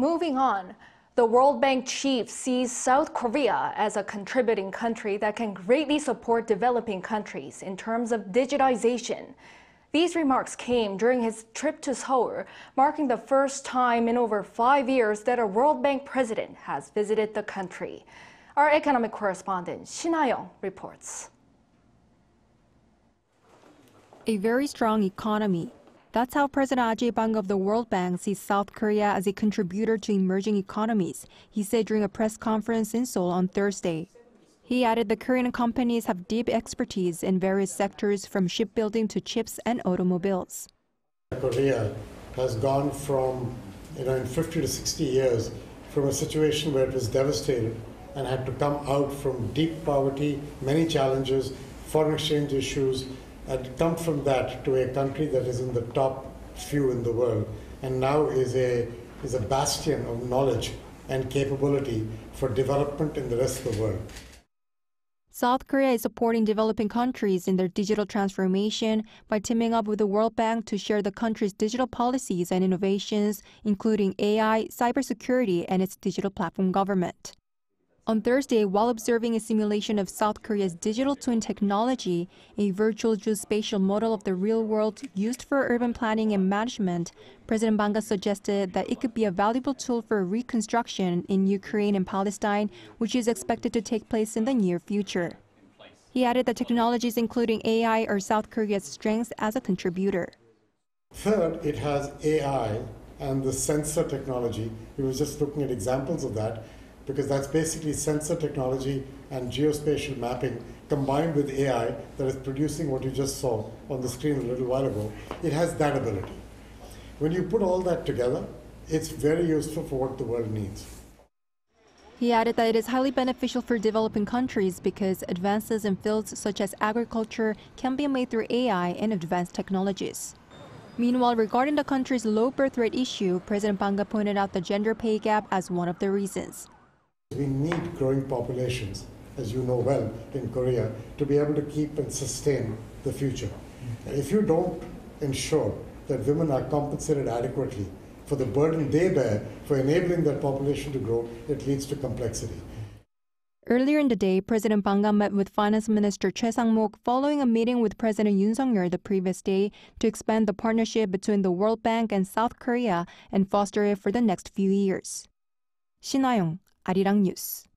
Moving on, the World Bank chief sees South Korea as a contributing country that can greatly support developing countries in terms of digitization. These remarks came during his trip to Seoul, marking the first time in over 5 years that a World Bank president has visited the country. Our economic correspondent Shin Ha-young reports. A very strong economy. That's how President Ajay Banga of the World Bank sees South Korea as a contributor to emerging economies, he said during a press conference in Seoul on Thursday. He added the Korean companies have deep expertise in various sectors from shipbuilding to chips and automobiles. Korea has gone from, in 50 to 60 years, from a situation where it was devastated and had to come out from deep poverty, many challenges, foreign exchange issues, and come from that to a country that is in the top few in the world and now is a bastion of knowledge and capability for development in the rest of the world. South Korea is supporting developing countries in their digital transformation by teaming up with the World Bank to share the country's digital policies and innovations, including AI, cybersecurity, and its digital platform government. On Thursday, while observing a simulation of South Korea's digital twin technology, a virtual geospatial model of the real world used for urban planning and management, President Banga suggested that it could be a valuable tool for reconstruction in Ukraine and Palestine, which is expected to take place in the near future. He added that technologies including AI are South Korea's strengths as a contributor. Third, it has AI and the sensor technology. We were just looking at examples of that, because that's basically sensor technology and geospatial mapping combined with AI that is producing what you just saw on the screen a little while ago. It has that ability. When you put all that together, it's very useful for what the world needs. He added that it is highly beneficial for developing countries because advances in fields such as agriculture can be made through AI and advanced technologies. Meanwhile, regarding the country's low birth rate issue, President Banga pointed out the gender pay gap as one of the reasons. We need growing populations, as you know well, in Korea, to be able to keep and sustain the future. And if you don't ensure that women are compensated adequately for the burden they bear for enabling that population to grow, it leads to complexity. Earlier in the day, President Banga met with Finance Minister Choi Sang-mok following a meeting with President Yoon Suk-yeol the previous day to expand the partnership between the World Bank and South Korea and foster it for the next few years. Shin Ha-young, Arirang News.